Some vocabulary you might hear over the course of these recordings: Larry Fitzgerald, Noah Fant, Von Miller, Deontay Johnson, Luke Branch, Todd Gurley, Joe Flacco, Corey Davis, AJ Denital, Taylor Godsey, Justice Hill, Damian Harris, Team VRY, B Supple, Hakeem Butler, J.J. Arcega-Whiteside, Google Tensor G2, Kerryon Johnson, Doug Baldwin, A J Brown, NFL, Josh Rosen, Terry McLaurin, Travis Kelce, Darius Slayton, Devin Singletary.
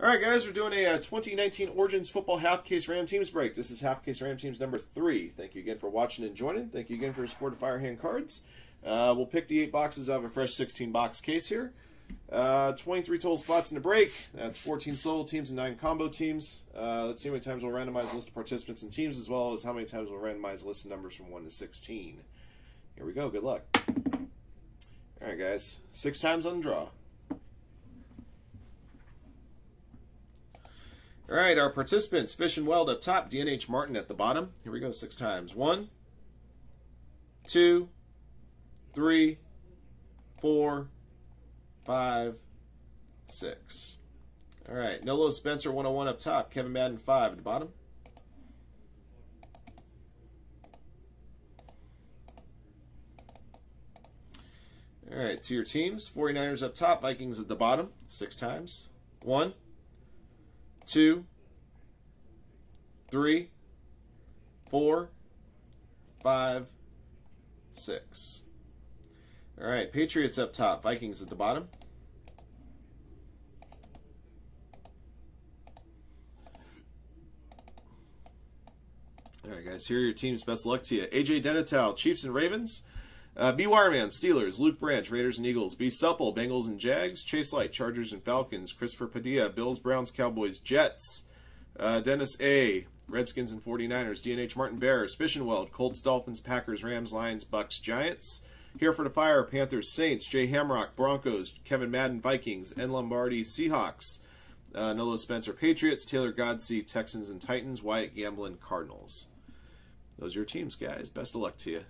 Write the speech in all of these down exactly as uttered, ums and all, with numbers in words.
All right, guys, we're doing a uh, twenty nineteen Origins Football Half Case Ram Teams break. This is Half Case Ram Teams number three. Thank you again for watching and joining. Thank you again for your support of Firehand Cards. Uh, we'll pick the eight boxes out of a fresh sixteen box case here. Uh, twenty-three total spots in the break. That's fourteen solo teams and nine combo teams. Uh, let's see how many times we'll randomize the list of participants and teams, as well as how many times we'll randomize the list of numbers from one to sixteen. Here we go. Good luck. All right, guys. Six times on the draw. All right, our participants, Fishing Weld up top, D N H Martin at the bottom. Here we go, six times. One, two, three, four, five, six. All right, Nolo Spencer, one oh one up top, Kevin Madden, five at the bottom. All right, to your teams, forty-niners up top, Vikings at the bottom, six times. One, two, three, four, five, six. All right, Patriots up top, Vikings at the bottom. All right, guys, here are your teams. Best of luck to you. A J Denital, Chiefs and Ravens. Uh, B Wireman, Steelers. Luke Branch, Raiders and Eagles. B Supple, Bengals and Jags. Chase Light, Chargers and Falcons. Christopher Padilla, Bills, Browns, Cowboys, Jets. Uh, Dennis A, Redskins and forty-niners. D N H Martin, Bears. Fishing Weld, Colts, Dolphins, Packers, Rams, Lions, Bucks, Giants. Hereford Fire, Panthers, Saints. Jay Hamrock, Broncos. Kevin Madden, Vikings. N Lombardi, Seahawks. Uh, Nolo Spencer, Patriots. Taylor Godsey, Texans and Titans. Wyatt Gamblin, Cardinals. Those are your teams, guys. Best of luck to you.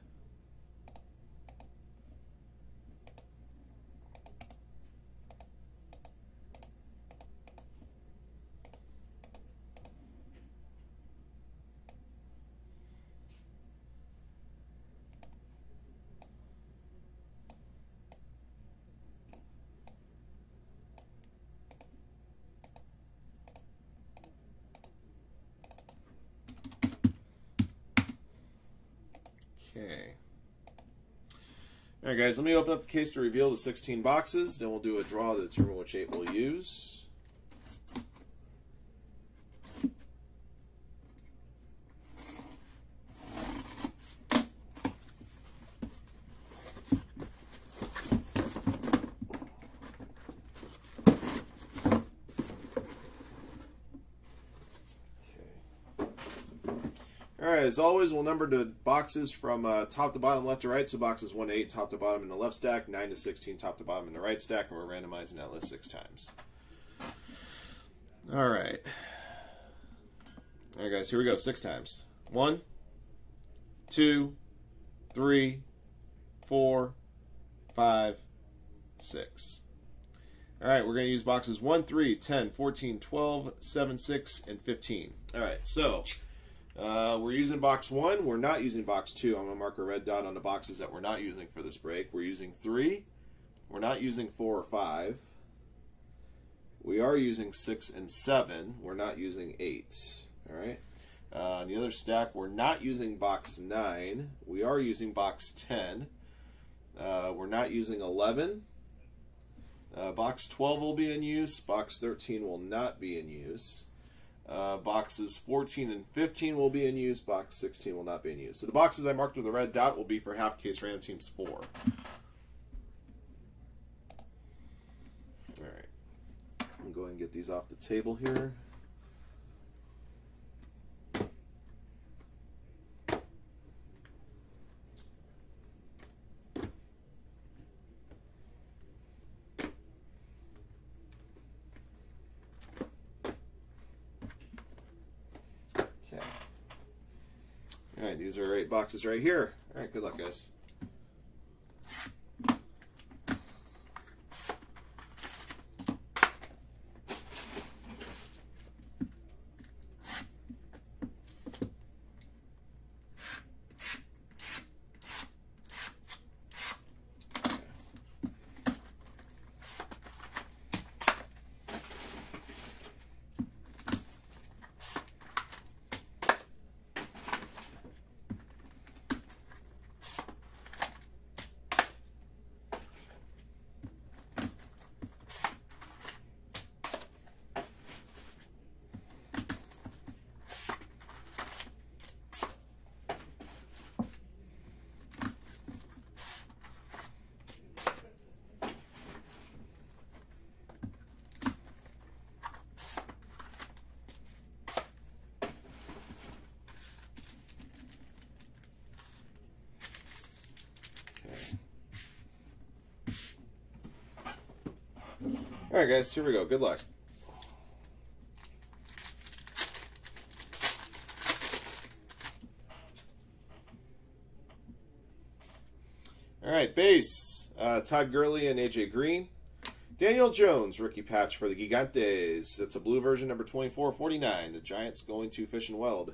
Okay. All right, guys, let me open up the case to reveal the sixteen boxes. Then we'll do a draw to determine which eight we'll use. Alright, as always, we'll number the boxes from uh, top to bottom, left to right. So boxes one to eight, top to bottom in the left stack, nine to sixteen, top to bottom in the right stack, and we're randomizing that list six times. Alright. Alright, guys, here we go, six times. One, two, three, four, five, six. Alright, we're going to use boxes one, three, ten, fourteen, twelve, seven, six, and fifteen. Alright, so Uh, we're using box one. We're not using box two. I'm going to mark a red dot on the boxes that we're not using for this break. We're using three. We're not using four or five. We are using six and seven. We're not using eight. All right. Uh, on the other stack, we're not using box nine. We are using box ten. Uh, we're not using eleven. Uh, box twelve will be in use. Box thirteen will not be in use. Uh, boxes fourteen and fifteen will be in use. Box sixteen will not be in use. So the boxes I marked with a red dot will be for Half Case Ram Teams four. All right. I'm going to get these off the table here. All right, these are eight boxes right here. All right, good luck, guys. All right, guys, here we go. Good luck. All right, base, uh, Todd Gurley and A J Green. Daniel Jones, rookie patch for the Gigantes. That's a blue version, number twenty-four forty-nine. The Giants going to Fish and Weld.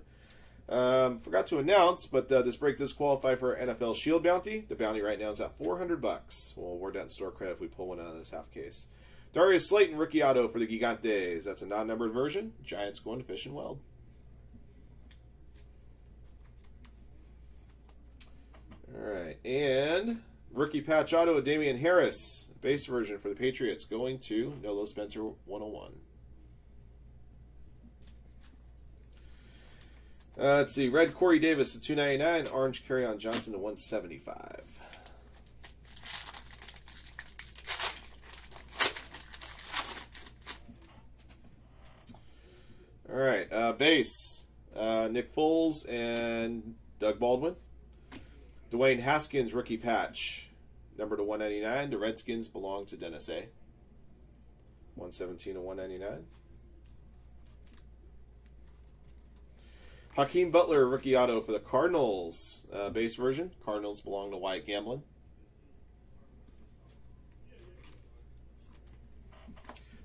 Um, forgot to announce, but uh, this break does qualify for N F L Shield Bounty. The bounty right now is at four hundred bucks. We'll award that in store credit if we pull one out of this half case. Darius Slayton, rookie auto for the Gigantes. That's a non-numbered version. Giants going to Fish and Weld. All right, and rookie patch auto of Damian Harris, base version for the Patriots, going to Nolo Spencer one oh one. Uh, let's see, red Corey Davis to two ninety-nine, orange Kerryon Johnson to one seventy-five. All right, uh, base, uh, Nick Foles and Doug Baldwin. Dwayne Haskins, rookie patch, number to one ninety-nine. The Redskins belong to Dennis A. one seventeen to one ninety-nine. Hakeem Butler, rookie auto for the Cardinals, uh, base version. Cardinals belong to Wyatt Gamblin.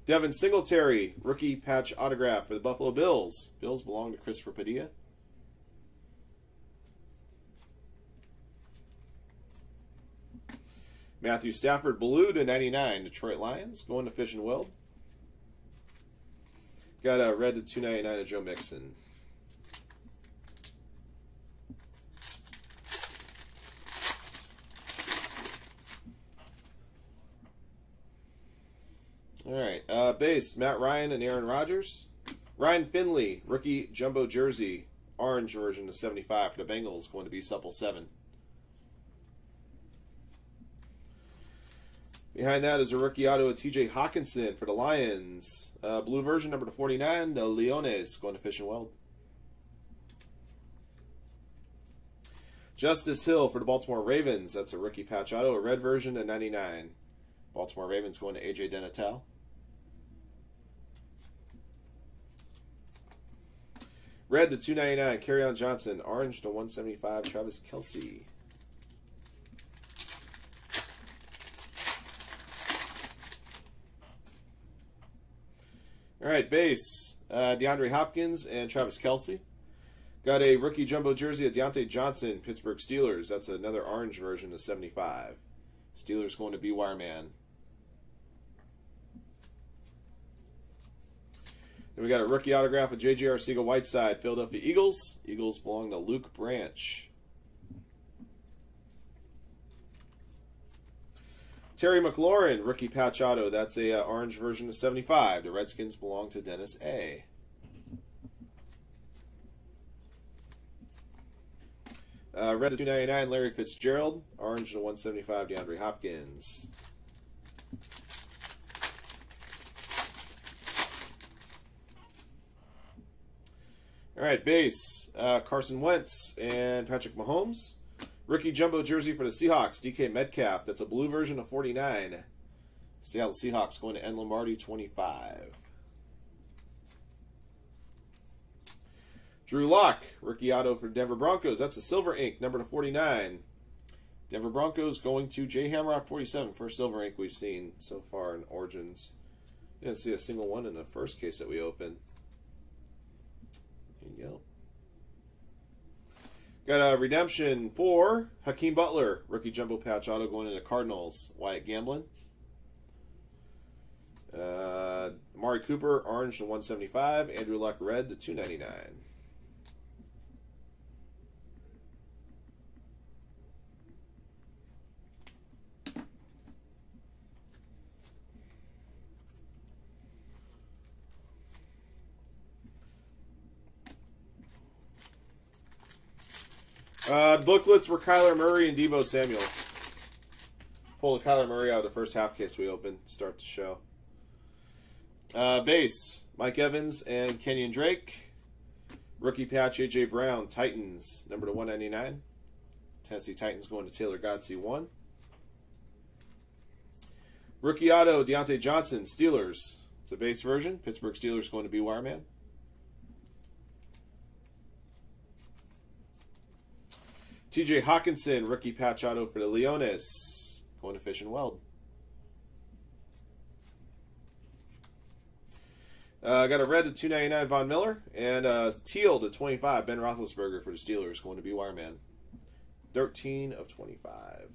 Devin Singletary, rookie patch autograph for the Buffalo Bills. Bills belong to Christopher Padilla. Matthew Stafford, blue to ninety-nine, Detroit Lions, going to Fish and Weld. Got a red to two ninety-nine of Joe Mixon. All right, uh, base, Matt Ryan and Aaron Rodgers. Ryan Finley, rookie jumbo jersey, orange version to seventy-five for the Bengals, going to B Supple seven. Behind that is a rookie auto of T J Hawkinson for the Lions. Uh, blue version, number to forty-nine, the Leones, going to Fish and Weld. Justice Hill for the Baltimore Ravens. That's a rookie patch auto, a red version to ninety-nine. Baltimore Ravens going to A J Denital. Red to two ninety-nine, Kerryon Johnson. Orange to one seventy-five, Travis Kelce. All right, base, uh, DeAndre Hopkins and Travis Kelce. Got a rookie jumbo jersey of Deontay Johnson, Pittsburgh Steelers. That's another orange version of seventy-five. Steelers going to B Wireman. Then we got a rookie autograph of J J. Arcega-Whiteside, Philadelphia Eagles. Eagles belong to Luke Branch. Terry McLaurin, rookie patch auto. That's a uh, orange version of seventy-five. The Redskins belong to Dennis A. Uh, red to two ninety-nine, Larry Fitzgerald. Orange to one seventy-five, DeAndre Hopkins. All right, base, uh, Carson Wentz and Patrick Mahomes. Rookie jumbo jersey for the Seahawks, D K Metcalf. That's a blue version of forty-nine. Seattle Seahawks going to N Lombardi twenty-five. Drew Lock, rookie auto for Denver Broncos. That's a silver ink, number to forty-nine. Denver Broncos going to Jay Hamrock forty-seven. First silver ink we've seen so far in Origins. Didn't see a single one in the first case that we opened. There you go. Got a redemption for Hakeem Butler, rookie jumbo patch auto going into the Cardinals, Wyatt Gamblin. Uh, Amari Cooper, orange to one seventy-five. Andrew Luck, red to two ninety-nine. Uh, booklets were Kyler Murray and Debo Samuel. Pull the Kyler Murray out of the first half case we opened. Start the show. Uh, base, Mike Evans and Kenyon Drake. Rookie patch, A J Brown, Titans, number to one ninety-nine. Tennessee Titans going to Taylor Godsey, one. Rookie auto, Deontay Johnson, Steelers. It's a base version. Pittsburgh Steelers going to B Wireman. T J Hawkinson, rookie patch auto for the Leones. Going to Fishing Weld. I uh, got a red to two ninety-nine Von Miller and a teal to twenty-five Ben Roethlisberger for the Steelers. Going to be Wireman. thirteen of twenty-five.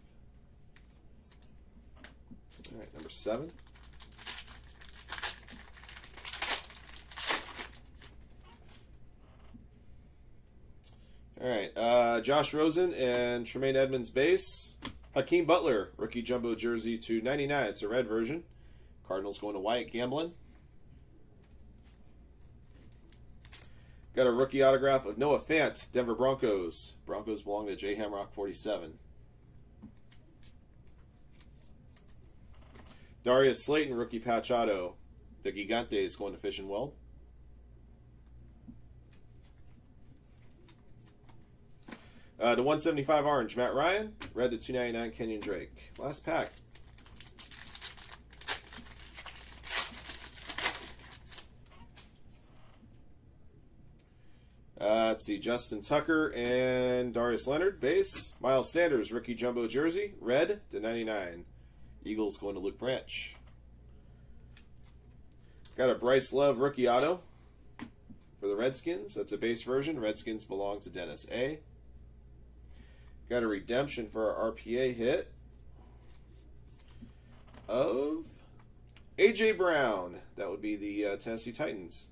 All right, number seven. All right, uh, Josh Rosen and Tremaine Edmonds base. Hakeem Butler, rookie jumbo jersey to ninety-nine. It's a red version. Cardinals going to Wyatt Gamblin. Got a rookie autograph of Noah Fant, Denver Broncos. Broncos belong to Jay Hamrock, forty-seven. Darius Slayton, rookie patch auto. The Gigantes going to Fishing Weld. Uh, the one seventy-five orange, Matt Ryan. Red to two ninety-nine, Kenyon Drake. Last pack. Uh, let's see, Justin Tucker and Darius Leonard, base. Miles Sanders, rookie jumbo jersey, red to ninety-nine. Eagles going to Luke Branch. Got a Bryce Love rookie auto for the Redskins. That's a base version. Redskins belong to Dennis A. Got a redemption for our R P A hit of A J Brown. That would be the uh, Tennessee Titans.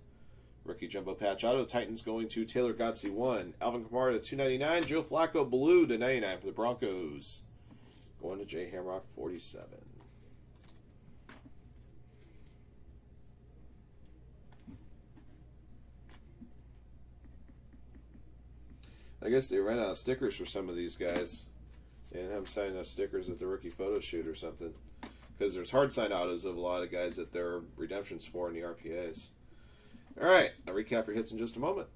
Rookie jumbo patch auto. Titans going to Taylor Godsey one. Alvin Kamara to two ninety-nine. Joe Flacco blue to ninety-nine for the Broncos. Going to Jay Hamrock forty-seven. I guess they ran out of stickers for some of these guys. They didn't have them sign enough stickers at the rookie photo shoot or something. Because there's hard sign autos of a lot of guys that there are redemptions for in the R P As. All right, I'll recap your hits in just a moment.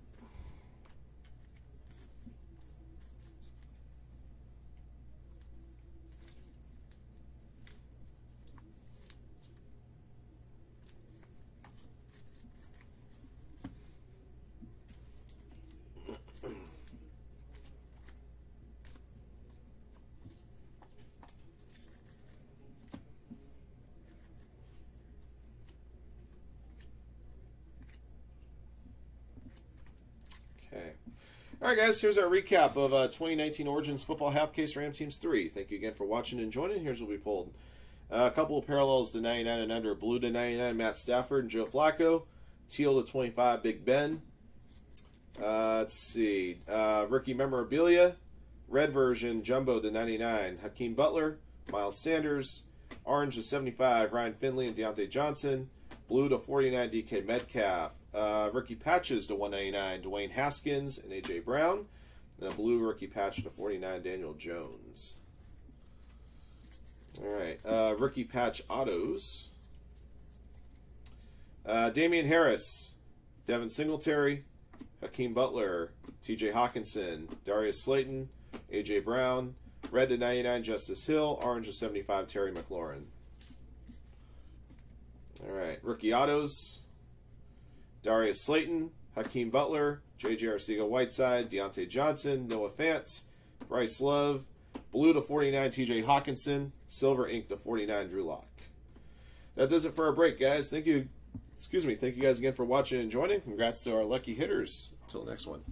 All right, guys, here's our recap of uh, twenty nineteen Origins Football Half Case Ram Teams three. Thank you again for watching and joining. Here's what we pulled. Uh, a couple of parallels to ninety-nine and under. Blue to ninety-nine, Matt Stafford and Joe Flacco. Teal to twenty-five, Big Ben. Uh, let's see. Uh, rookie memorabilia. Red version, Jumbo to ninety-nine. Hakeem Butler, Miles Sanders. Orange to seventy-five, Ryan Finley and Deontay Johnson. Blue to forty-nine, D K Metcalf. Uh, rookie patches to one ninety-nine, Dwayne Haskins and A J. Brown. And a blue rookie patch to forty-nine, Daniel Jones. All right, uh, rookie patch autos. Uh, Damian Harris, Devin Singletary, Hakeem Butler, T J Hawkinson, Darius Slayton, A J. Brown. Red to ninety-nine, Justice Hill. Orange to seventy-five, Terry McLaurin. All right, rookie autos. Darius Slayton, Hakeem Butler, J J. Arcega-Whiteside, Deontay Johnson, Noah Fant, Bryce Love, blue to forty-nine, T J Hawkinson, silver ink to forty-nine, Drew Lock. That does it for our break, guys. Thank you, excuse me, thank you guys again for watching and joining. Congrats to our lucky hitters. Until next one.